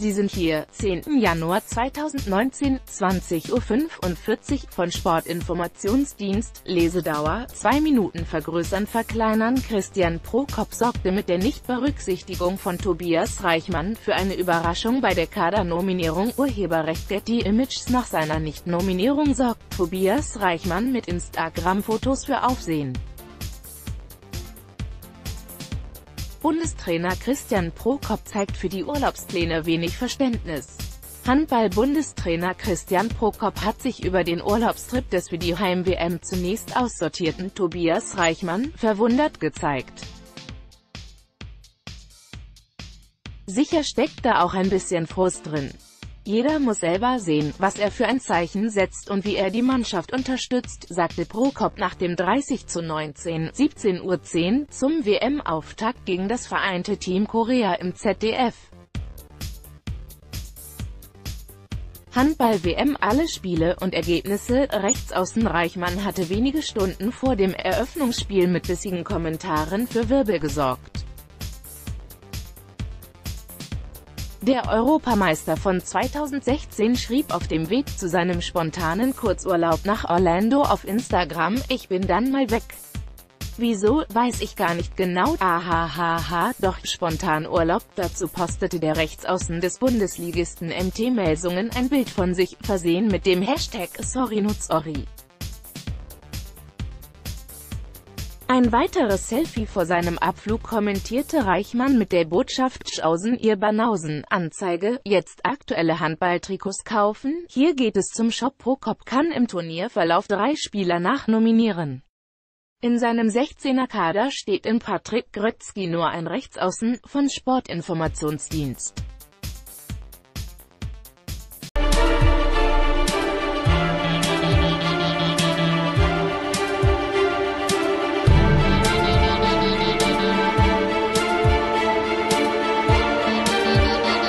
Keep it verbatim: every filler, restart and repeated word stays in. Sie sind hier, zehnten Januar zweitausendneunzehn, zwanzig Uhr fünfundvierzig, von Sportinformationsdienst, Lesedauer, zwei Minuten vergrößern verkleinern. Christian Prokop sorgte mit der Nichtberücksichtigung von Tobias Reichmann für eine Überraschung bei der Kadernominierung. Urheberrecht Getty Images. Nach seiner Nichtnominierung sorgt Tobias Reichmann mit Instagram-Fotos für Aufsehen. Bundestrainer Christian Prokop zeigt für die Urlaubspläne wenig Verständnis. Handball-Bundestrainer Christian Prokop hat sich über den Urlaubstrip des für die Heim-W M zunächst aussortierten Tobias Reichmann verwundert gezeigt. Sicher steckt da auch ein bisschen Frust drin. Jeder muss selber sehen, was er für ein Zeichen setzt und wie er die Mannschaft unterstützt, sagte Prokop nach dem dreißig zu neunzehn, siebzehn Uhr zehn, zum W M-Auftakt gegen das vereinte Team Korea im Z D F. Handball-W M. Alle Spiele und Ergebnisse. Rechtsaußen Reichmann hatte wenige Stunden vor dem Eröffnungsspiel mit bissigen Kommentaren für Wirbel gesorgt. Der Europameister von zweitausendsechzehn schrieb auf dem Weg zu seinem spontanen Kurzurlaub nach Orlando auf Instagram: Ich bin dann mal weg. Wieso, weiß ich gar nicht genau, ahahaha, doch spontan Urlaub. Dazu postete der Rechtsaußen des Bundesligisten M T Melsungen ein Bild von sich, versehen mit dem Hashtag Sorry Not Sorry. Ein weiteres Selfie vor seinem Abflug kommentierte Reichmann mit der Botschaft: Schausen ihr Banausen, Anzeige, jetzt aktuelle Handballtrikots kaufen, hier geht es zum Shop. Prokop kann im Turnierverlauf drei Spieler nachnominieren. In seinem sechzehner-Kader steht in Patrick Grötzky nur ein Rechtsaußen, von Sportinformationsdienst.